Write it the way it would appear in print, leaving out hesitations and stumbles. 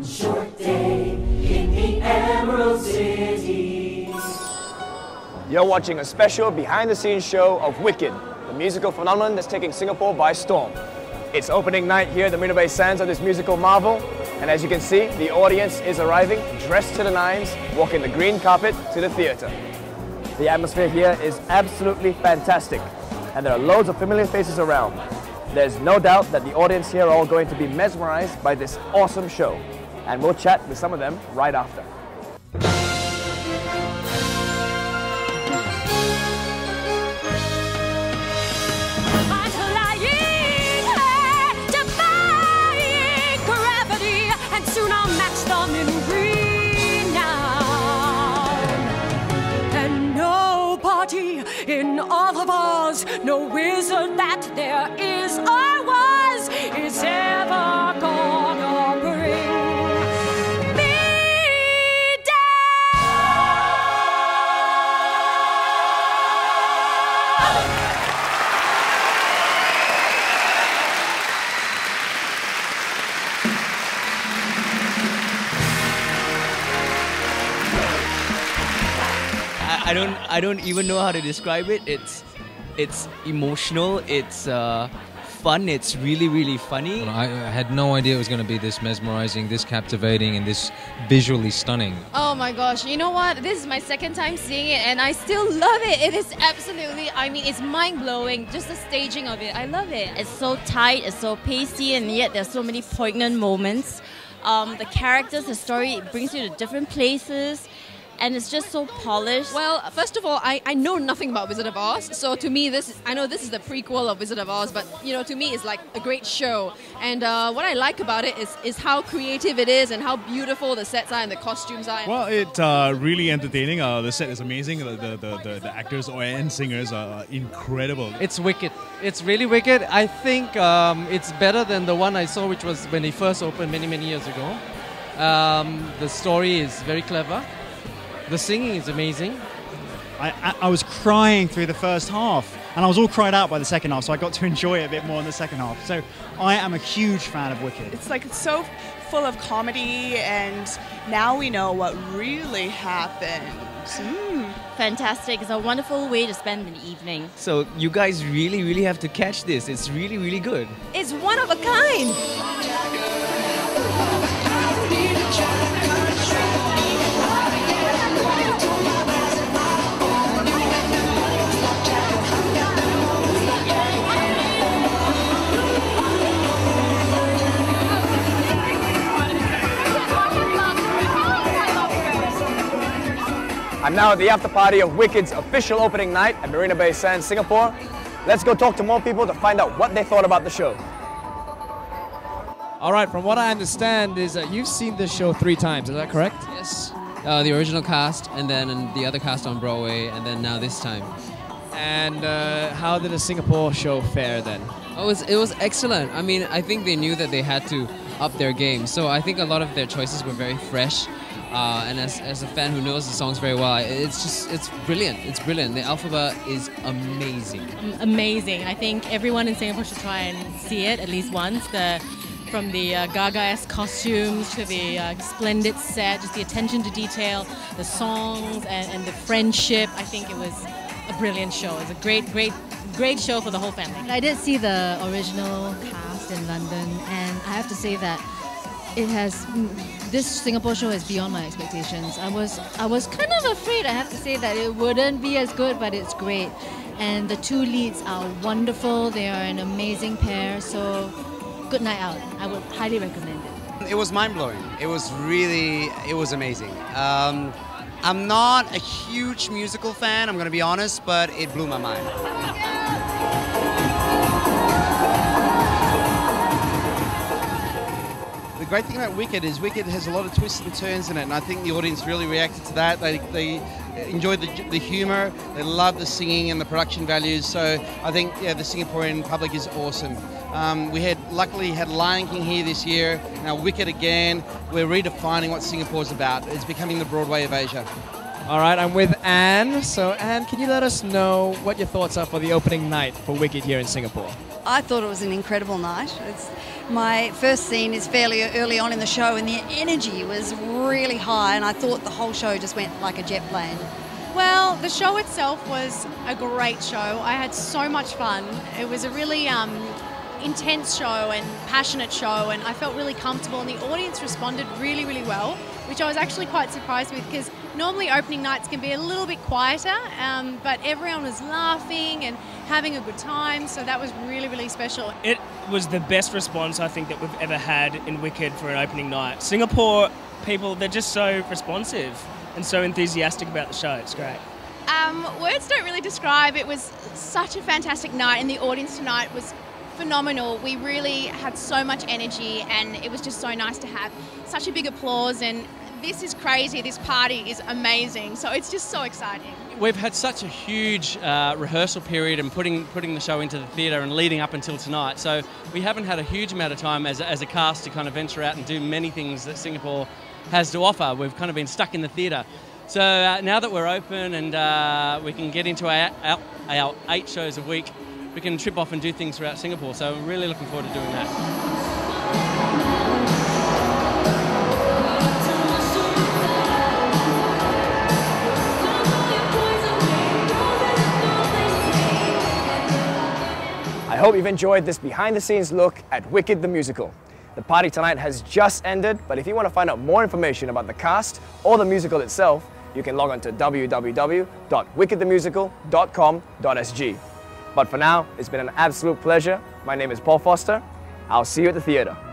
one short day in the Emerald City. You're watching a special behind-the-scenes show of Wicked, the musical phenomenon that's taking Singapore by storm. It's opening night here at the Marina Bay Sands of this musical marvel, and as you can see, the audience is arriving dressed to the nines, walking the green carpet to the theatre. The atmosphere here is absolutely fantastic, and there are loads of familiar faces around. There's no doubt that the audience here are all going to be mesmerized by this awesome show, and we'll chat with some of them right after. In all of Oz, no wizard that there is or was is ever gonna bring me down. I don't even know how to describe it. It's emotional, it's fun, it's really funny. I had no idea it was going to be this mesmerizing, this captivating, and this visually stunning. Oh my gosh, you know what? This is my second time seeing it and I still love it. It is absolutely, I mean, it's mind-blowing, just the staging of it. I love it. It's so tight, it's so pacey, and yet there's so many poignant moments. The characters, the story, it brings you to different places. And it's just so polished. Well, first of all, I know nothing about Wizard of Oz. So to me, I know this is the prequel of Wizard of Oz, but you know, to me, it's like a great show. And what I like about it is how creative it is and how beautiful the sets are and the costumes are. Well, it's really entertaining. The set is amazing. The actors and singers are incredible. It's wicked. It's really wicked. I think it's better than the one I saw, which was when they first opened many years ago. The story is very clever. The singing is amazing. I was crying through the first half, and I was all cried out by the second half, so I got to enjoy it a bit more in the second half. So I am a huge fan of Wicked. It's like it's so full of comedy, and now we know what really happened. Fantastic. It's a wonderful way to spend an evening. So you guys really have to catch this. It's really good. It's one of a kind. I'm now at the after party of Wicked's official opening night at Marina Bay Sands, Singapore. Let's go talk to more people to find out what they thought about the show. All right, from what I understand is that you've seen this show 3 times, is that correct? Yes. The original cast, and then the other cast on Broadway, and then now this time. And how did the Singapore show fare then? Oh, it was excellent. I mean, I think they knew that they had to up their game. So I think a lot of their choices were very fresh. And as a fan who knows the songs very well, it's brilliant. It's brilliant. The Elphaba is amazing. Amazing. I think everyone in Singapore should try and see it at least once. From the Gaga-esque costumes to the splendid set, just the attention to detail, the songs and the friendship. I think it was a brilliant show. It was a great show for the whole family. I did see the original cast in London, and I have to say that this Singapore show is beyond my expectations. I was kind of afraid, I have to say, that it wouldn't be as good, but it's great. And the 2 leads are wonderful. They are an amazing pair. So, good night out. I would highly recommend it. It was mind-blowing. It was amazing. I'm not a huge musical fan, I'm going to be honest, but it blew my mind. The great thing about Wicked is Wicked has a lot of twists and turns in it, and I think the audience really reacted to that. They enjoyed the humour, they loved the singing and the production values, so I think the Singaporean public is awesome. We luckily had Lion King here this year, now Wicked again. We're redefining what Singapore's about. It's becoming the Broadway of Asia. Alright, I'm with Anne. So Anne, can you let us know what your thoughts are for the opening night for Wicked here in Singapore? I thought it was an incredible night. My first scene is fairly early on in the show, and the energy was really high, and I thought the whole show just went like a jet plane. Well, the show itself was a great show. I had so much fun. It was a really intense show and passionate show, and I felt really comfortable, and the audience responded really, really well, which I was actually quite surprised with, because normally opening nights can be a little bit quieter, but everyone was laughing and having a good time, so that was really, really special. It was the best response I think that we've ever had in Wicked for an opening night. Singapore people, they're just so responsive and so enthusiastic about the show, it's great. Words don't really describe, it was such a fantastic night, and the audience tonight was phenomenal. We really had so much energy, and it was just so nice to have such a big applause, and this is crazy, this party is amazing, so it's just so exciting. We've had such a huge rehearsal period and putting the show into the theatre and leading up until tonight, so we haven't had a huge amount of time as a cast to kind of venture out and do many things that Singapore has to offer. We've kind of been stuck in the theatre. So now that we're open and we can get into our 8 shows a week, we can trip off and do things throughout Singapore, so I'm really looking forward to doing that. I hope you've enjoyed this behind-the-scenes look at Wicked the Musical. The party tonight has just ended, but if you want to find out more information about the cast or the musical itself, you can log on to www.wickedthemusical.com.sg. But for now, it's been an absolute pleasure. My name is Paul Foster. I'll see you at the theatre.